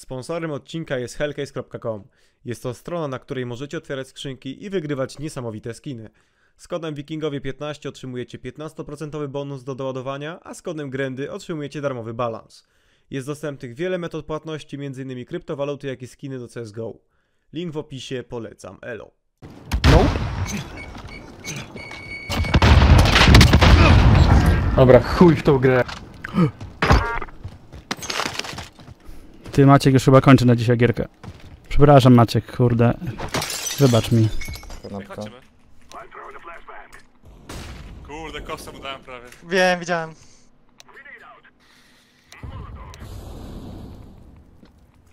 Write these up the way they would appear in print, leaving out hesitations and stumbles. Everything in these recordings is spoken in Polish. Sponsorem odcinka jest hellcase.com. Jest to strona, na której możecie otwierać skrzynki i wygrywać niesamowite skiny. Z kodem Wikingowie15 otrzymujecie 15% bonus do doładowania, a z kodem Grendy otrzymujecie darmowy balans. Jest dostępnych wiele metod płatności, m.in. kryptowaluty, jak i skiny do CSGO. Link w opisie, polecam, elo. No. Dobra, chuj w tą grę. Ty, Maciek, już chyba kończy na dzisiaj gierkę. Przepraszam, Maciek, kurde. Wybacz mi. Kurde, kosę mu dałem prawie. Wiem, widziałem.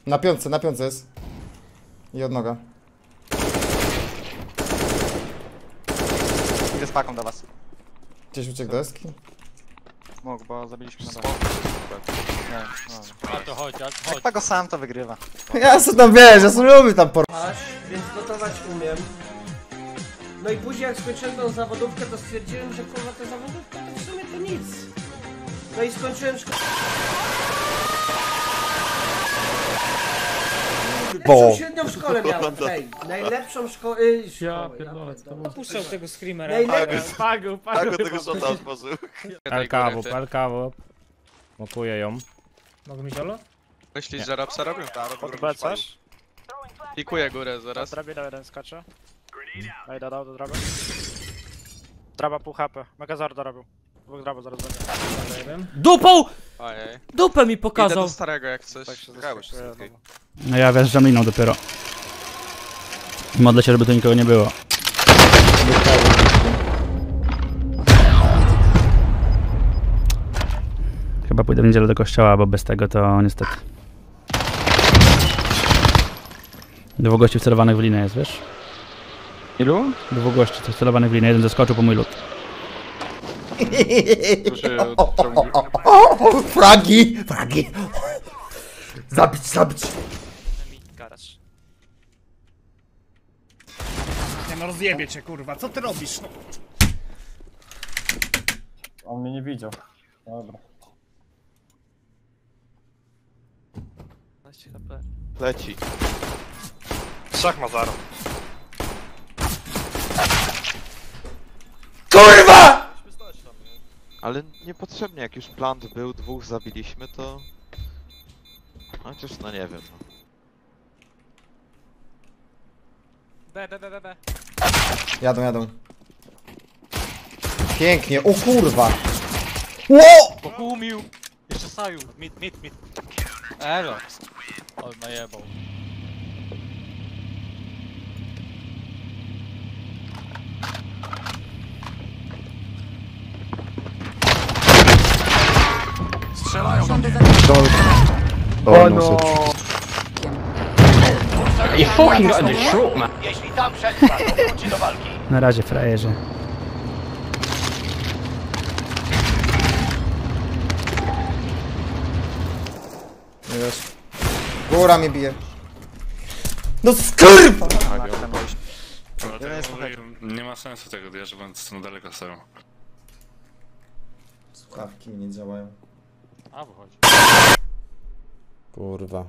Na piątce jest. I od noga. Idę z paką do was. Gdzieś uciekł deski? Mógł, bo zabiliśmy na dole. A to chodź, jak pago sam to wygrywa. Ja sobie tam wiesz, ja sobie lubię tam porwać. Więc gotować umiem. No i później jak skończyłem tą zawodówkę, to stwierdziłem, że kurwa ta zawodówka to w sumie to nic. No i skończyłem szkołę. Najlepszą średnią w szkole miałem, hej. Najlepszą szkołę. Opuszczał tego screamera. Pago tego szota otworzył. Palkawo. Mokuję ją. Mogę mi ziolo? Myślisz, że rapsa robią? Podbecasz? Pikuję górę zaraz. Drabina jeden skacze. Ej, dodał do draba. Draba pół HP. Megazarda robił. Dwóch draba zaraz będzie. Dupą! Dupę mi pokazał! Idę do starego jak coś. No ja wjeżdżam inną dopiero. Modlę się, żeby tu nikogo nie było. Chyba pójdę w niedzielę do kościoła, bo bez tego to niestety. Dwóch gości wcelowanych w linę jest, wiesz? Ilu? Dwóch gości wcelowanych w linę. Jeden zeskoczył po mój lód. Fragi! Fragi! Zabić! Garaż. Nie no, rozjebie cię, kurwa, co ty robisz? No. On mnie nie widział. Dobra. Leci. Szach ma zaro. KURWA! Ale niepotrzebnie, jak już plant był, dwóch zabiliśmy, to... Chociaż no nie wiem. B. Jadą. Pięknie, o kurwa! Ło! Pokumił! Jeszcze saju, mit. Elo! Oj, najebał. Strzelają do mnie! Oh no! You fucking got in the shot, man! Jeśli tam przetrwa, to wróci do walki. Na razie, frajerze. Nie wiesz. Góra mnie bije. No skurwa! Nie ma sensu tego, że będę stąd daleko stoją. Słuchawki nie działają. A wychodzi. Kurwa.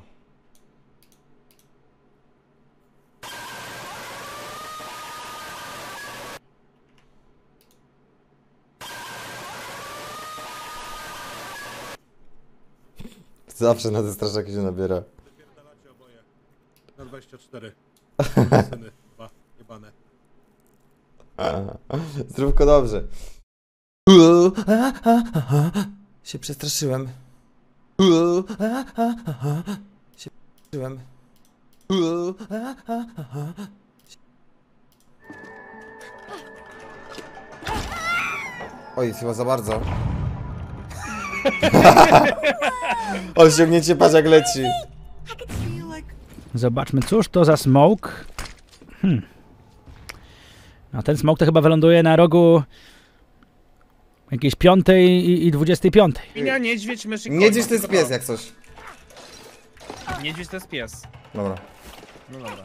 Zawsze na te straszaki się nabiera. Wypierdalacie oboje. Na 24. Syny, chyba, jebane. Zdrówko dobrze. Się przestraszyłem. Oj, chyba za bardzo. Osiągnięcie paziak leci. Zobaczmy, cóż to za smoke. No ten smoke to chyba wyląduje na rogu jakiejś 5. i 25. Niedźwiedź, mysz i konia. Niedźwiedź to jest pies jak coś. Niedźwiedź to jest pies. Dobra. No dobra.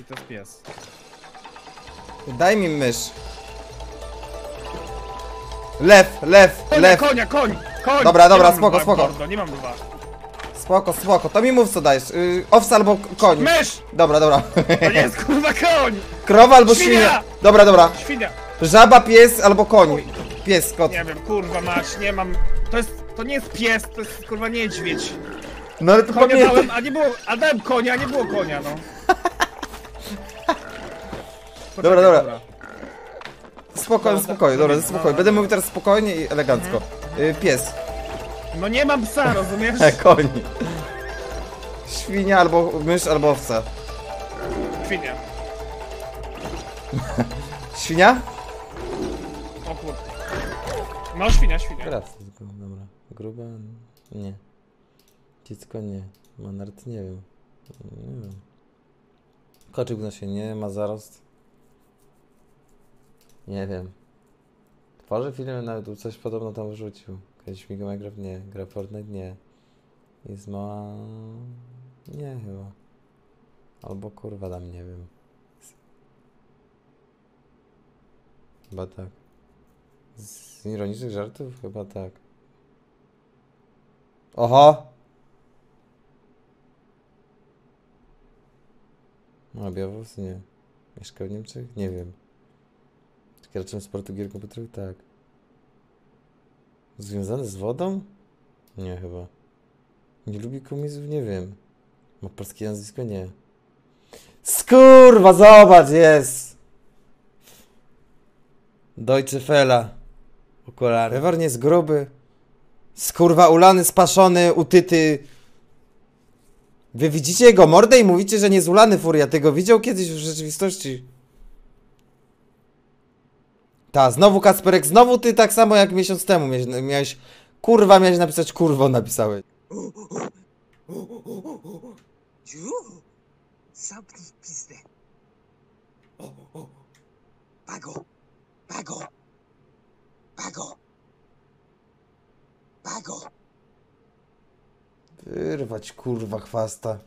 I to jest pies. Daj mi mysz. Lew. Konia, koń. Dobra, spoko. Gordo, nie mam dwa. Spoko, spoko, to mi mów co dajesz, owca albo koń. Mysz! Dobra, dobra. To nie jest kurwa koń! Krowa albo świnia! Dobra, dobra. Świnia. Żaba, pies albo koń. Pies, kot. Nie wiem, kurwa mać, nie mam... To nie jest pies, to jest kurwa niedźwiedź. No ale to konia dałem, a nie było... A dałem konia, a nie było konia, no. Poczekaj, dobra, dobra. Spokojnie, spokojnie, dobra, ze spokojnie. Będę mówił teraz spokojnie i elegancko. Pies. No nie mam psa, rozumiesz? Koń. Świnia albo mysz albo owca. Świnia. Świnia? O kurde. No świnia, świnia. Teraz, dobra. Gruba? Nie. Dziecko nie. Manart nie wiem. Nie wiem. Koczyk w nosie nie, ma zarost. Nie wiem. Tworzy filmy, nawet coś podobno tam wrzucił. Kiedyś mi Minecraft nie, gra Fortnite nie. Jest mała... Nie chyba. Albo kurwa tam nie wiem. Chyba tak. Z ironicznych żartów? Chyba tak. Oho! No, Białowóz? Nie. Mieszka w Niemczech? Nie wiem. Graczem sportu gier komputerowych? Tak. Związany z wodą? Nie chyba. Nie lubi komunizmów? Nie wiem. Ma polskie nazwisko? Nie. Skurwa, zobacz, jest! Deutsche Fela. Okulary. Rewar nie jest gruby. Skurwa, ulany, spaszony, utyty. Wy widzicie jego mordę i mówicie, że nie jest ulany furia. Ty go widział kiedyś w rzeczywistości? Ta, znowu Kasperek, znowu ty tak samo jak miesiąc temu miałeś kurwa, miałeś napisać kurwo, napisałeś. Zamknij pizdę. Pago, pago, pago, pago. Wyrwać kurwa chwasta.